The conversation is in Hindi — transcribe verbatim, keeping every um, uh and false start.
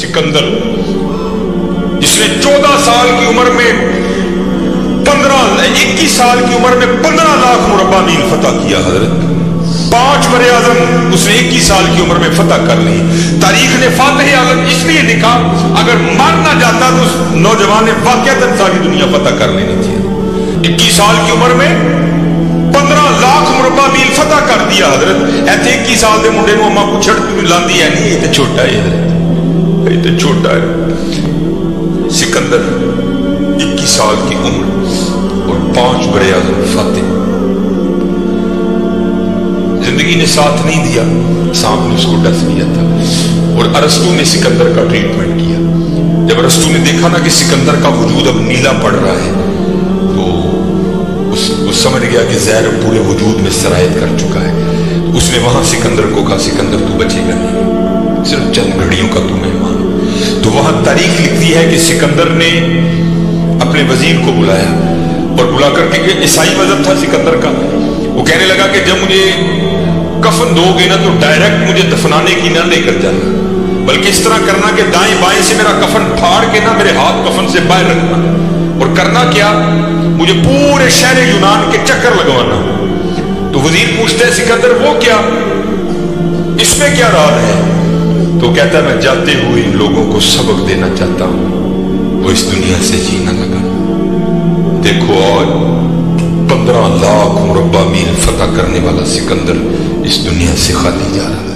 सिकंदर, जिसने चौदह साल की उम्र में पंद्रह इक्कीस साल की उम्र में पंद्रह लाख मुरब्बा मील फतह किया। हजरत पांच बड़े आजम उसने इक्कीस साल की उम्र में फतह कर ली। तारीख ने फातह आजम इसलिए लिखा, अगर मारना जाता तो उस नौजवान ने वाकई सारी दुनिया फतह कर लेनी थी। इक्कीस साल की उम्र में पंद्रह लाख मुरब्बा मील फतह कर दिया। हजरत ऐसे इक्कीस साल के मुंडे को अम्मा कुछ लाती है नहीं, ये तो छोटा है हजरत, ये तो छोटा है। सिकंदर इक्कीस साल की उम्र और पांच बड़े आजम फातह। जिंदगी ने साथ नहीं दिया, सांप ने उसको डस दिया था। और अरस्तू ने सिकंदर का ट्रीटमेंट किया। जब अरस्तू ने देखा ना कि सिकंदर का वजूद अब नीला पड़ रहा है, उस, उस समझ गया कि जहर पूरे वजूद में सरायत कर चुका है। उसने वहां सिकंदर को कहा, सिकंदर तू बचेगा नहीं, सिर्फ चंद घड़ियों का तू मेहमान। तो वहां तारीख लिखती है कि सिकंदर ने अपने वजीर को बुलाया और बुलाकर के, ईसाई मजहब था सिकंदर का, वो कहने लगा कि जब मुझे कफन दोगे ना तो डायरेक्ट मुझे दफनाने की ना लेकर जाना, बल्कि इस तरह करना कि दाएं बाएं से मेरा कफन फाड़ के ना मेरे हाथ कफन से बाहर रखना, और करना क्या, मुझे पूरे शहर यूनान के चक्कर लगवाना। तो वजीर पूछते हैं, सिकंदर वो क्या, इसमें क्या राज है? तो कहता है, मैं जाते हुए इन लोगों को सबक देना चाहता हूं, वो इस दुनिया से जीना लगा। देखो आज पंद्रह लाख मुरब्बा मील फतह करने वाला सिकंदर इस दुनिया से खाली जा रहा है।